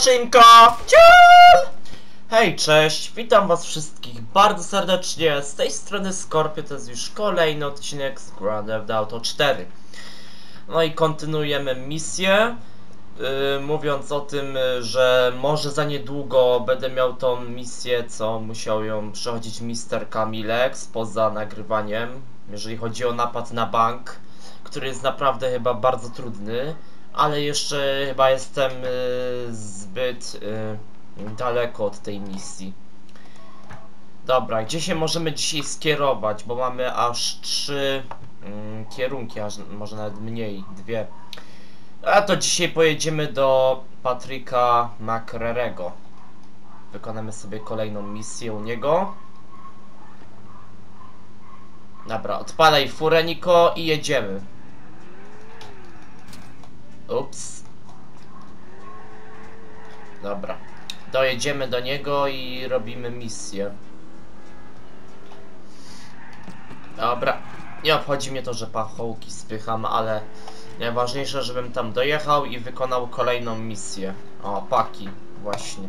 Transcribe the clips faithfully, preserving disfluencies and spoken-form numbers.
Szynko! Ciul! Hej, cześć! Witam was wszystkich bardzo serdecznie. Z tej strony Scorpio, to jest już kolejny odcinek z Grand Theft Auto cztery. No i kontynuujemy misję, yy, mówiąc o tym, że może za niedługo będę miał tą misję, co musiał ją przechodzić mister Kamileks poza nagrywaniem, jeżeli chodzi o napad na bank, który jest naprawdę chyba bardzo trudny. Ale jeszcze chyba jestem y, zbyt y, daleko od tej misji. Dobra, gdzie się możemy dzisiaj skierować? Bo mamy aż trzy y, kierunki, aż może nawet mniej, dwie. A to dzisiaj pojedziemy do Patryka McCrery'ego. Wykonamy sobie kolejną misję u niego. Dobra, odpalaj Fureniko i jedziemy. Ups. Dobra. Dojedziemy do niego i robimy misję. Dobra. Nie obchodzi mnie to, że pachołki spycham, ale najważniejsze, żebym tam dojechał i wykonał kolejną misję. O, paki. Właśnie.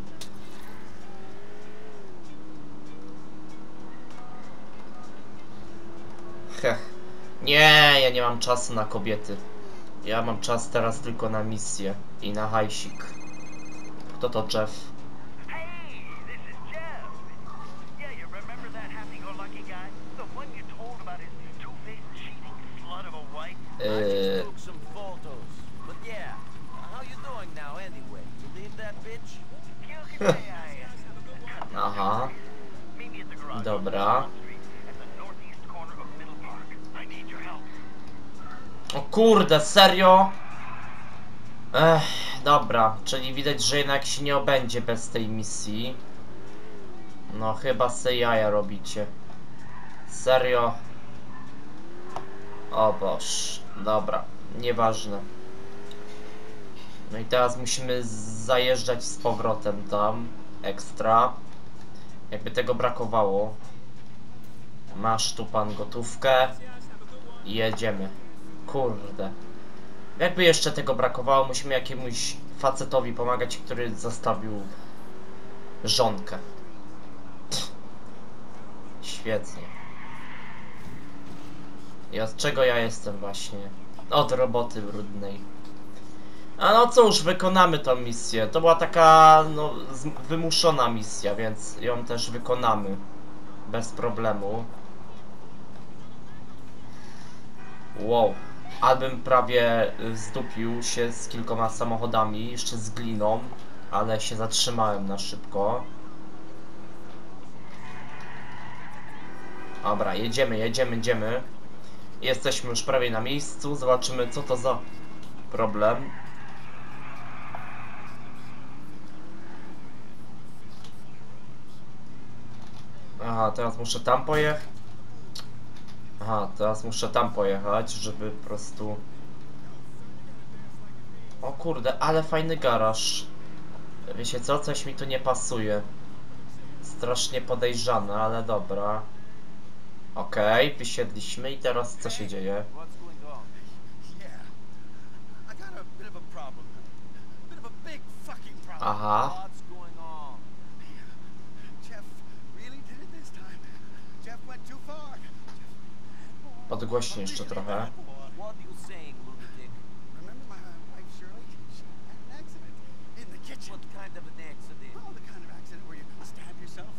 Heh. Nie, ja nie mam czasu na kobiety. Ja mam czas teraz tylko na misję i na hajsik. Kto to Jeff? Eee... Aha. Dobra. O kurde, serio? Ech, dobra, czyli widać, że jednak się nie obędzie bez tej misji. No chyba se jaja robicie. Serio? O boż, dobra, nieważne. No i teraz musimy zajeżdżać z powrotem tam, ekstra. Jakby tego brakowało. Masz tu pan gotówkę. I jedziemy. Kurde. Jakby jeszcze tego brakowało, musimy jakiemuś facetowi pomagać, który zostawił żonkę. Pff. Świetnie. I od czego ja jestem właśnie? Od roboty brudnej. A no cóż, wykonamy tą misję. To była taka, no, wymuszona misja, więc ją też wykonamy. Bez problemu. Wow. Albym prawie zdupił się z kilkoma samochodami, jeszcze z gliną, ale się zatrzymałem na szybko. Dobra, jedziemy, jedziemy, jedziemy. Jesteśmy już prawie na miejscu, zobaczymy co to za problem. Aha, teraz muszę tam pojechać. Aha, teraz muszę tam pojechać, żeby po prostu... O kurde, ale fajny garaż. Wiecie co? Coś mi tu nie pasuje. Strasznie podejrzane, ale dobra. Okej, okay, wysiedliśmy i teraz co się dzieje? Aha. Podgłośnij jeszcze trochę.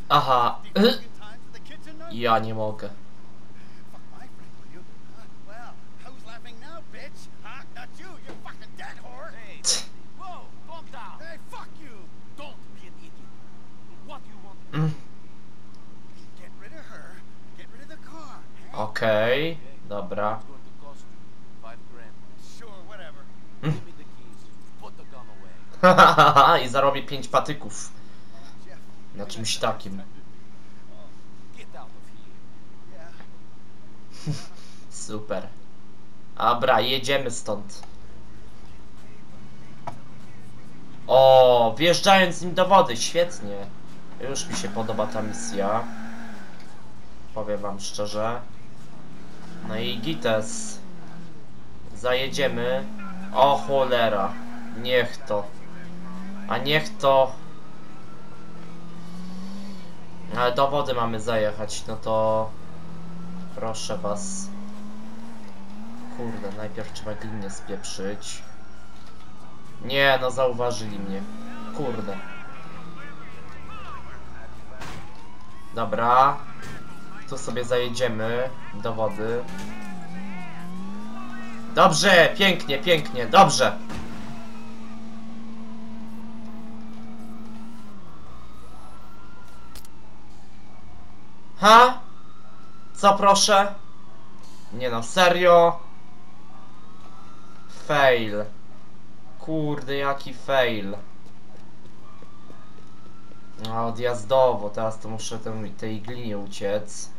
Aha. Ja nie mogę. Okej, okay, dobra. Hahaha, i zarobię pięć patyków. Na czymś takim. Super. Dobra, jedziemy stąd. O, wjeżdżając z nim do wody, świetnie. Już mi się podoba ta misja. Powiem wam szczerze. No i gites. Zajedziemy. O cholera. Niech to. A niech to... Ale do wody mamy zajechać, no to... Proszę was... Kurde, najpierw trzeba glinię spieprzyć. Nie, no zauważyli mnie. Kurde. Dobra. Tu sobie zajedziemy do wody. Dobrze, pięknie, pięknie, dobrze. Ha? Co proszę? Nie no, serio? Fail. Kurde, jaki fail. A odjazdowo, teraz to muszę tej, tej glinie uciec.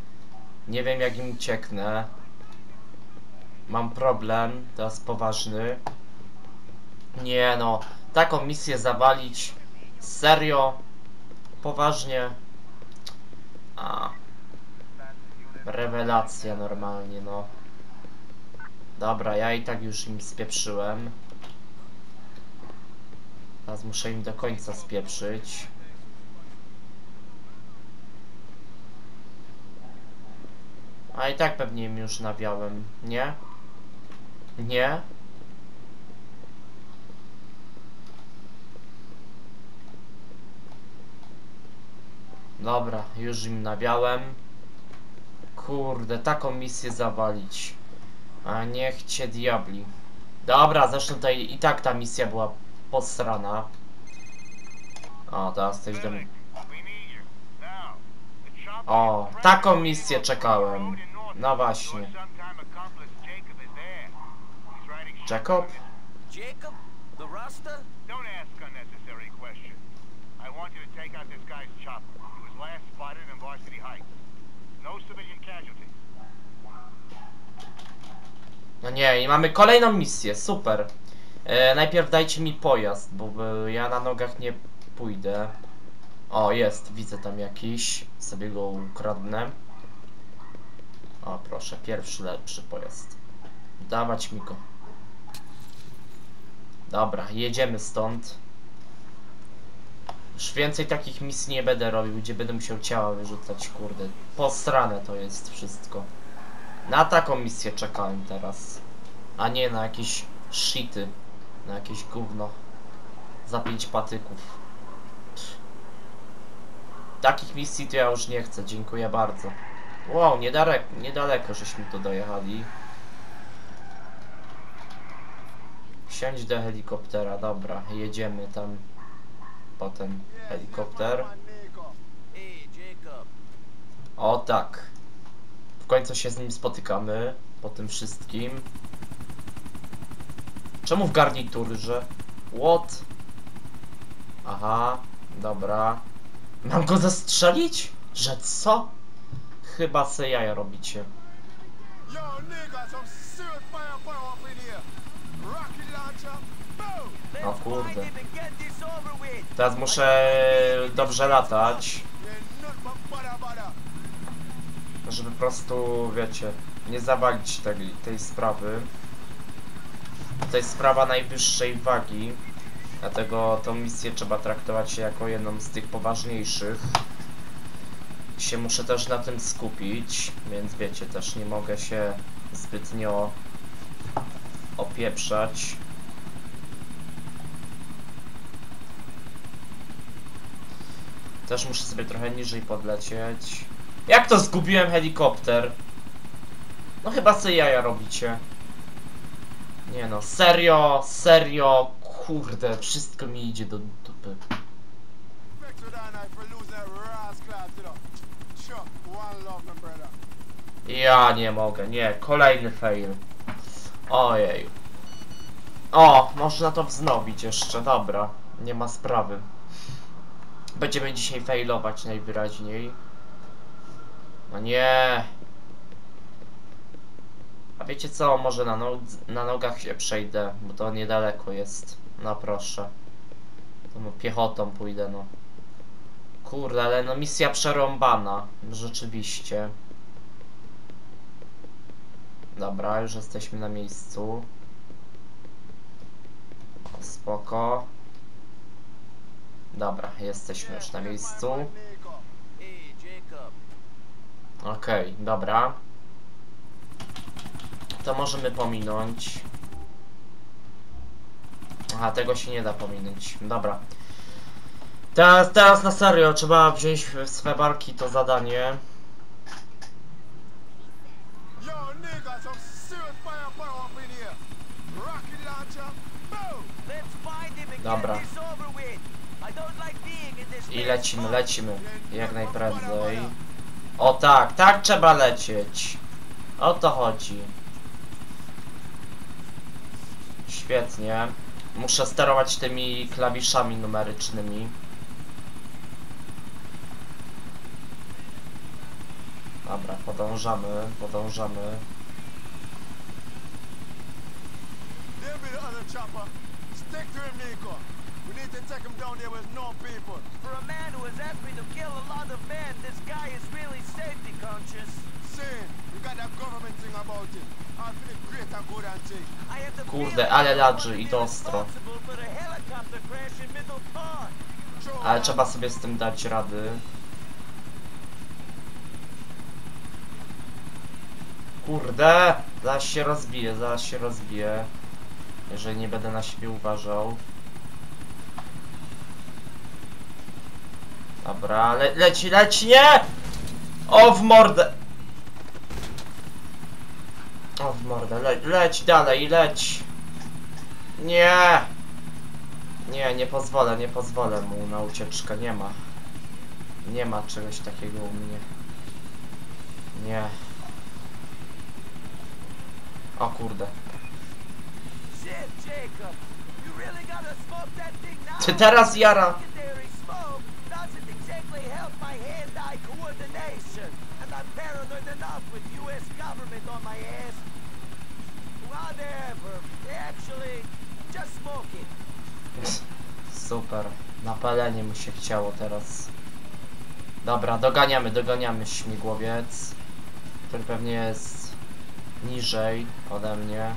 Nie wiem jak im ucieknę. Mam problem, teraz poważny. Nie no, taką misję zawalić. Serio? Poważnie? A. Rewelacja normalnie, no. Dobra, ja i tak już im spieprzyłem. Teraz muszę im do końca spieprzyć. A i tak pewnie im już nawiałem, nie? Nie? Dobra, już im nawiałem. Kurde, taką misję zawalić. A niech cię diabli. Dobra, zresztą tutaj i tak ta misja była posrana. O, teraz coś do mnie. O, taką misję czekałem. No właśnie. Jacob? Jacob? The Rasta? Don't ask unnecessary questions. I want you to take out this guy's chopper. He was last spotted in Varsity Heights. No civilian casualties. No nie, i mamy kolejną misję, super. E, najpierw dajcie mi pojazd, bo e, ja na nogach nie pójdę. O, jest, widzę tam jakiś. Sobie go ukradnę. O, proszę, pierwszy lepszy pojazd. Dawać mi go. Dobra, jedziemy stąd. Już więcej takich misji nie będę robił, gdzie będę musiał ciała wyrzucać, kurde. Posrane to jest wszystko. Na taką misję czekałem teraz. A nie na jakieś shity. Na jakieś gówno. Za pięć patyków. Takich misji to ja już nie chcę, dziękuję bardzo. Wow, niedaleko, niedaleko żeśmy tu dojechali. Wsiądź do helikoptera, dobra, jedziemy tam po ten helikopter. O tak. W końcu się z nim spotykamy, po tym wszystkim. Czemu w garniturze? What? Aha, dobra. Mam go zastrzelić? Że co? Chyba se jaja robicie. O kurde. Teraz muszę dobrze latać. Żeby po prostu, wiecie, nie zawalić tej, tej sprawy. To jest sprawa najwyższej wagi. Dlatego tą misję trzeba traktować jako jedną z tych poważniejszych. Się muszę też na tym skupić, więc wiecie, też nie mogę się zbytnio opieprzać. Też muszę sobie trochę niżej podlecieć. Jak to zgubiłem helikopter? No chyba sobie jaja robicie. Nie no, serio, serio. Kurde, wszystko mi idzie do dupy. Ja nie mogę, nie, kolejny fail. Ojej. O, można to wznowić jeszcze, dobra. Nie ma sprawy. Będziemy dzisiaj failować najwyraźniej. No nie. A wiecie co, może na, no na nogach się przejdę, bo to niedaleko jest. No proszę. To no, piechotą pójdę, no. Kurde, ale no misja przerąbana. Rzeczywiście. Dobra, już jesteśmy na miejscu. Spoko. Dobra, jesteśmy już na miejscu. Okej, okay, dobra. To możemy pominąć. Aha, tego się nie da pominąć. Dobra. Teraz, teraz na serio trzeba wziąć w swe barki to zadanie. Dobra. I lecimy, lecimy. Jak najprędzej. O tak, tak trzeba lecieć. O to chodzi. Świetnie. Muszę sterować tymi klawiszami numerycznymi. Dobra, podążamy, podążamy. Kurde, ale ladży i to ostro. Ale trzeba sobie z tym dać rady. Kurde, zaraz się rozbiję, zaraz się rozbiję. Jeżeli nie będę na siebie uważał. Dobra, le leci, leci, nie! O w mordę! O w mordę, le leć dalej, leć! Nie! Nie, nie pozwolę, nie pozwolę mu na ucieczkę, nie ma. Nie ma czegoś takiego u mnie. Nie. O kurde. Ty teraz jara! Super, napalenie mu się chciało teraz. Dobra, doganiamy, doganiamy śmigłowiec, który pewnie jest niżej ode mnie.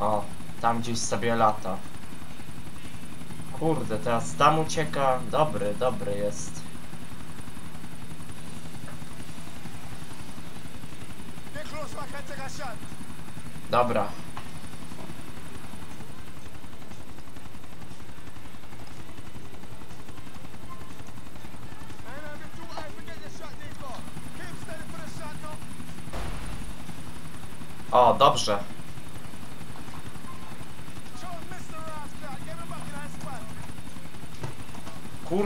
O, tam gdzieś sobie lata. Kurde, teraz tam ucieka. Dobry, dobry jest. Dobra. O, dobrze.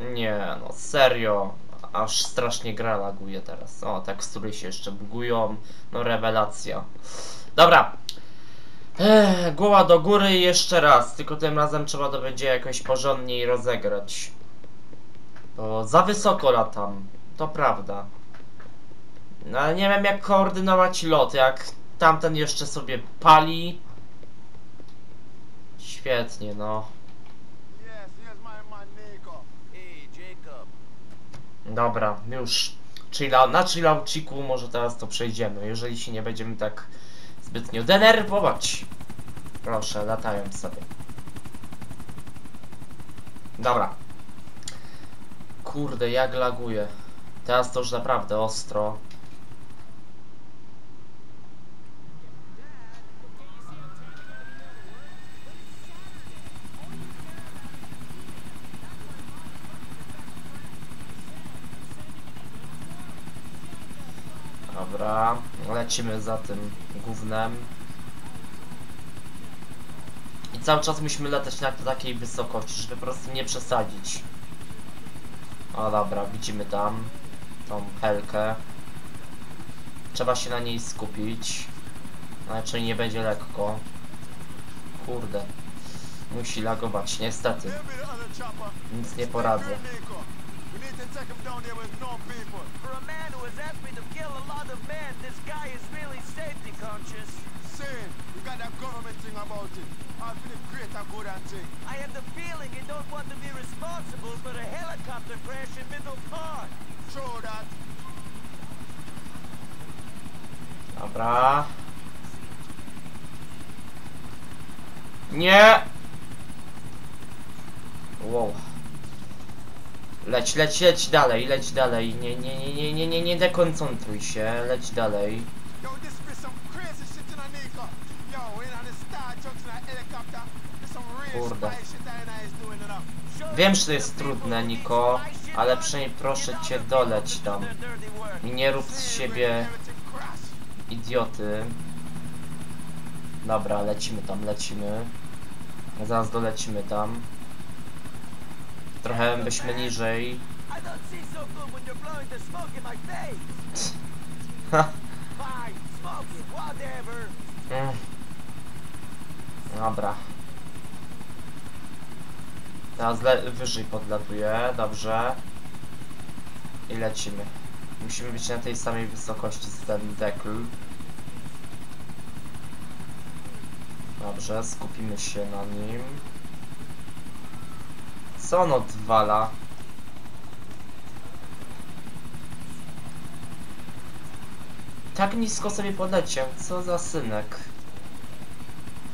Nie, no serio. Aż strasznie gra laguje teraz. O, tekstury się jeszcze bugują. No rewelacja. Dobra. Ech, głowa do góry i jeszcze raz. Tylko tym razem trzeba to będzie jakoś porządniej rozegrać. Bo za wysoko latam. To prawda. No ale nie wiem jak koordynować lot. Jak tamten jeszcze sobie pali. Świetnie, no. Dobra, już chilla, na chillauciku może teraz to przejdziemy, jeżeli się nie będziemy tak zbytnio denerwować. Proszę, latają sobie. Dobra. Kurde, jak laguje. Teraz to już naprawdę ostro. Dobra, lecimy za tym gównem. I cały czas musimy latać na takiej wysokości, żeby po prostu nie przesadzić. O dobra, widzimy tam tą helkę. Trzeba się na niej skupić. Inaczej nie będzie lekko. Kurde. Musi lagować, niestety. Nic nie poradzę. Dobra. Nie! Wow. Leć, leć, leć dalej, leć dalej. Nie, nie, nie, nie, nie, nie, nie dekoncentruj się. Leć dalej. Kurde. Wiem, że to jest trudne, Niko, ale przynajmniej proszę cię, doleć tam. I nie rób z siebie idioty. Dobra, lecimy tam, lecimy. Zaraz dolecimy tam. Trochę byśmy niżej. Dobra. Teraz wyżej podlatuję, dobrze. I lecimy. Musimy być na tej samej wysokości z ten dekl. Dobrze, skupimy się na nim. Co on odwala? Tak nisko sobie podleciał, co za synek.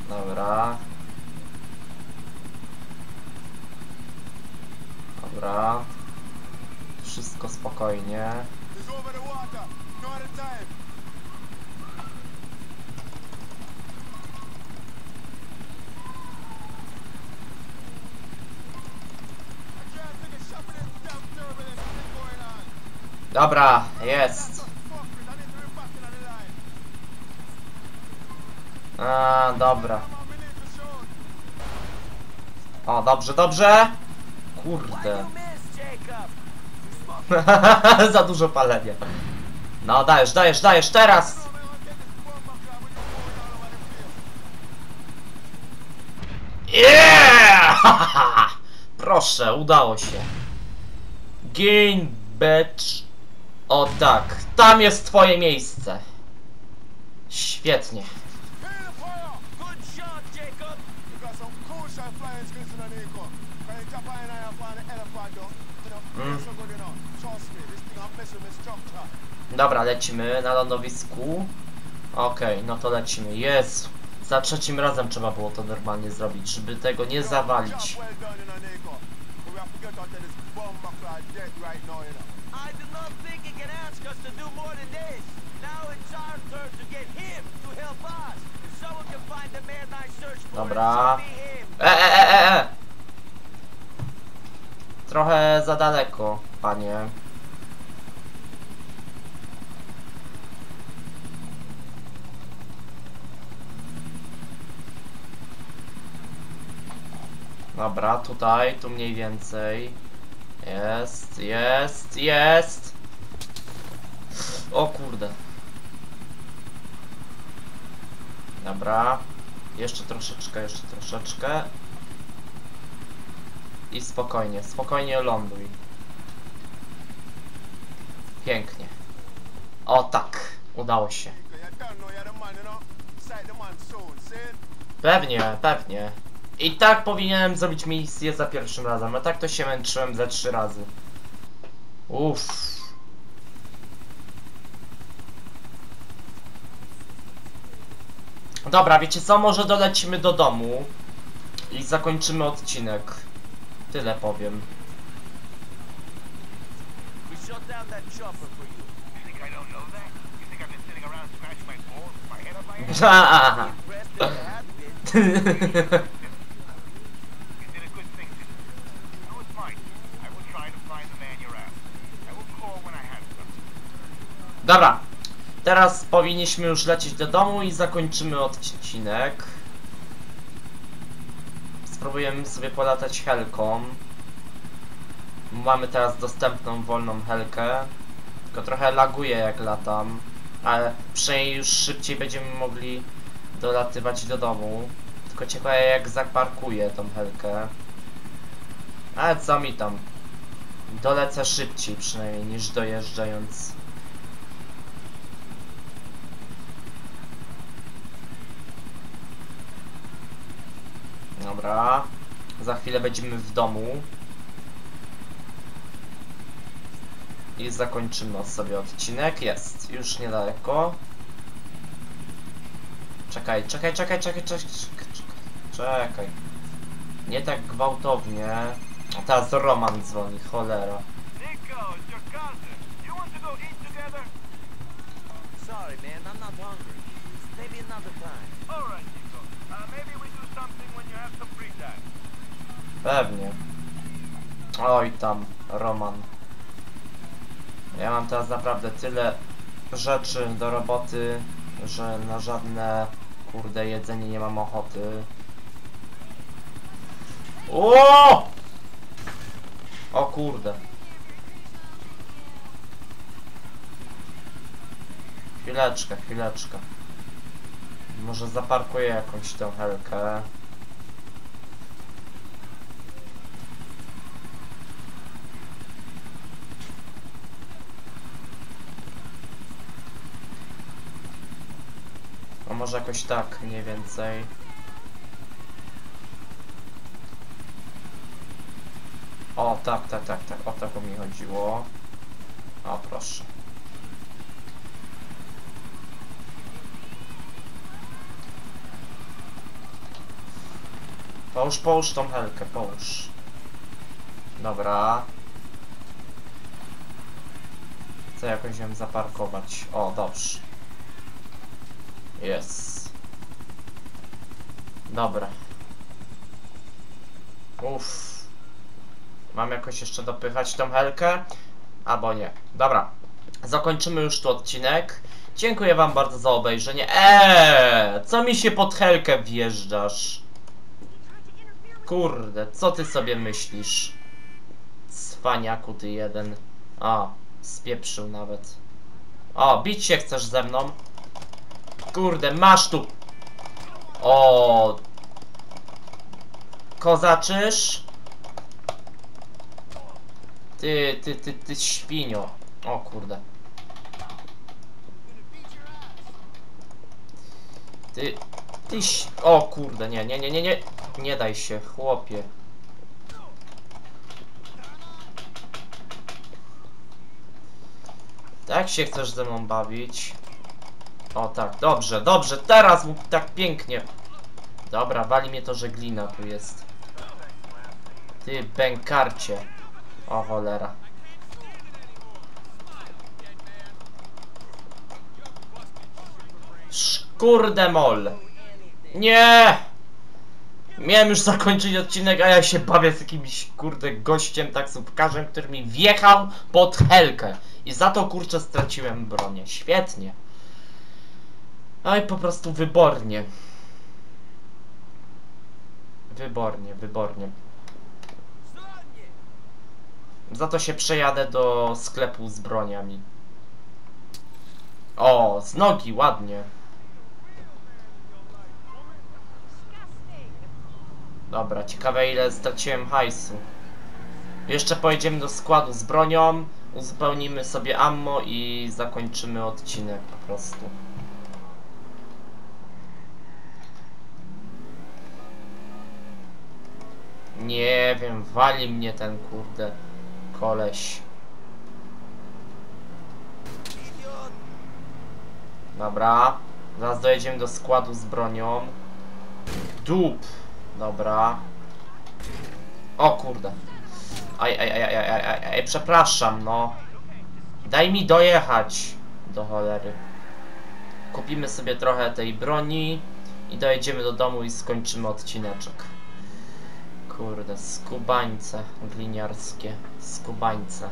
Dobra. Dobra. Wszystko spokojnie. Dobra, jest. A, dobra. O, dobrze, dobrze. Kurde. Za dużo palenia. No, dajesz, dajesz, dajesz, teraz. Yeah! Proszę, udało się. Gain batch. O tak, tam jest twoje miejsce. Świetnie. Mm. Dobra, lecimy na lądowisku. Okej, okay, no to lecimy. Jezu, za trzecim razem trzeba było to normalnie zrobić, żeby tego nie zawalić. Dobra. E, e, e, e. Trochę za daleko, panie. Dobra, tutaj, tu mniej więcej. Jest, jest, jest. O kurde. Dobra. Jeszcze troszeczkę, jeszcze troszeczkę. I spokojnie, spokojnie ląduj. Pięknie. O tak, udało się. Pewnie, pewnie. I tak powinienem zrobić misję za pierwszym razem, a tak to się męczyłem za trzy razy. Uff. Dobra, wiecie co? Może dolecimy do domu i zakończymy odcinek. Tyle powiem. Dobra, teraz powinniśmy już lecieć do domu i zakończymy odcinek. Spróbujemy sobie polatać helką. Mamy teraz dostępną wolną helkę. Tylko trochę laguje jak latam, ale przynajmniej już szybciej będziemy mogli dolatywać do domu. Tylko ciekawe jak zaparkuję tą helkę. Ale co mi tam? Dolecę szybciej przynajmniej niż dojeżdżając. Dobra. Za chwilę będziemy w domu. I zakończymy sobie odcinek. Jest. Już niedaleko. Czekaj, czekaj, czekaj, czekaj, czekaj, czekaj. Nie tak gwałtownie. Teraz Roman dzwoni, cholera. Niko, it's your cousin. You want to go eat together? Sorry, man, I'm not hungry. Maybe another time. All right, Niko. Uh, maybe we do something when you have some free time. Pewnie. Oj tam, Roman. Ja mam teraz naprawdę tyle rzeczy do roboty, że na żadne, kurde, jedzenie nie mam ochoty. O! O kurde. Chwileczkę, chwileczkę. Może zaparkuję jakąś tę helkę. A może jakoś tak, mniej więcej. O, tak, tak, tak, tak, o to mi chodziło. O, proszę. Połóż, połóż tą helkę, połóż. Dobra. Chcę jakoś ją zaparkować. O, dobrze. Jest. Dobra. Uff. Mam jakoś jeszcze dopychać tą helkę? Albo nie. Dobra. Zakończymy już tu odcinek. Dziękuję wam bardzo za obejrzenie. Eee! Co mi się pod helkę wjeżdżasz? Kurde, co ty sobie myślisz? Cwaniaku ty jeden. O, spieprzył nawet. O, bić się chcesz ze mną? Kurde, masz tu. O. Kozaczysz? Ty, ty, ty, ty świnio. O kurde. Ty, ty, o kurde, nie, nie, nie, nie, nie. Nie daj się, chłopie. Tak się chcesz ze mną bawić? O tak, dobrze, dobrze, teraz mu tak pięknie. Dobra, wali mnie to, że glina tu jest. Ty, bękarcie. O cholera. Kurde mol. Nie! Miałem już zakończyć odcinek, a ja się bawię z jakimś kurde gościem, taksówkarzem, który mi wjechał pod helkę. I za to kurczę straciłem bronię. Świetnie. Oj, po prostu wybornie. Wybornie, wybornie. Za to się przejadę do sklepu z broniami. O, z nogi, ładnie. Dobra, ciekawe ile straciłem hajsu. Jeszcze pojedziemy do składu z bronią, uzupełnimy sobie ammo i zakończymy odcinek po prostu. Nie wiem, wali mnie ten kurde koleś. Dobra. Zaraz dojedziemy do składu z bronią. Dup. Dobra. O kurde. Aj, aj, aj, aj, aj, aj, aj, przepraszam, no. Daj mi dojechać. Do cholery. Kupimy sobie trochę tej broni i dojedziemy do domu i skończymy odcineczek. Kurde, skubańce gliniarskie, skubańce.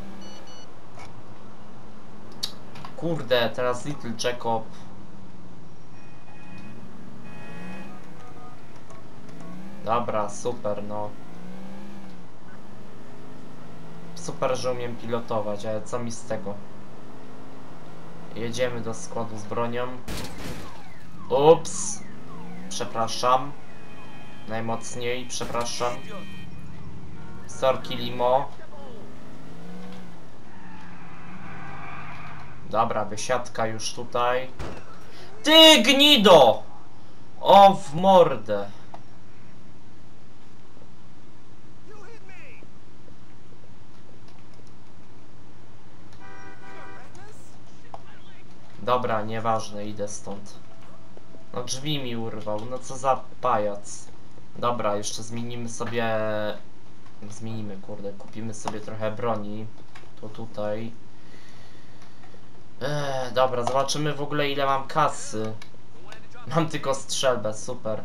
Kurde, teraz Little Jacob. Dobra, super, no. Super, że umiem pilotować, ale co mi z tego? Jedziemy do składu z bronią. Ups. Przepraszam. najmocniej, przepraszam. Sorki limo. Dobra, wysiadka już tutaj. Ty gnido! O w mordę. Dobra, nieważne, idę stąd. No drzwi mi urwał, no co za pajac. Dobra, jeszcze zmienimy sobie... Zmienimy, kurde, kupimy sobie trochę broni. To tutaj. Eee, dobra, zobaczymy w ogóle ile mam kasy. Mam tylko strzelbę, super.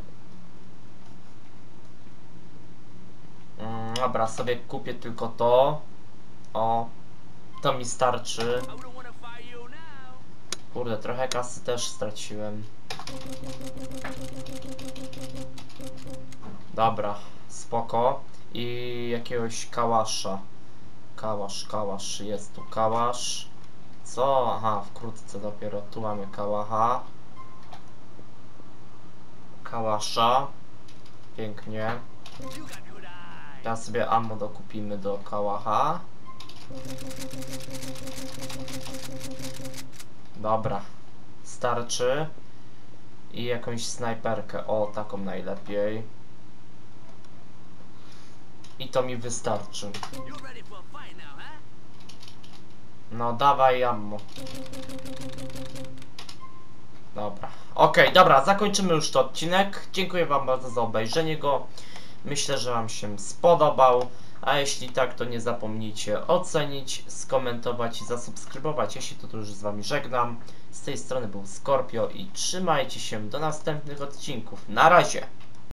Mm, dobra, sobie kupię tylko to. O, to mi starczy. Kurde, trochę kasy też straciłem. Dobra, spoko. I jakiegoś kałasza. Kałasz, kałasz, jest tu kałasz. Co? Aha, wkrótce dopiero tu mamy kałacha. Kałasza. Pięknie. Teraz sobie ammo dokupimy do kałacha. Dobra, starczy. I jakąś snajperkę, o taką najlepiej. I to mi wystarczy. No dawaj ammo. Dobra, okej, okay, dobra, zakończymy już ten odcinek. Dziękuję wam bardzo za obejrzenie go. Myślę, że wam się spodobał. A jeśli tak, to nie zapomnijcie ocenić, skomentować i zasubskrybować. Ja się tu już z wami żegnam. Z tej strony był Scorpio i trzymajcie się do następnych odcinków. Na razie!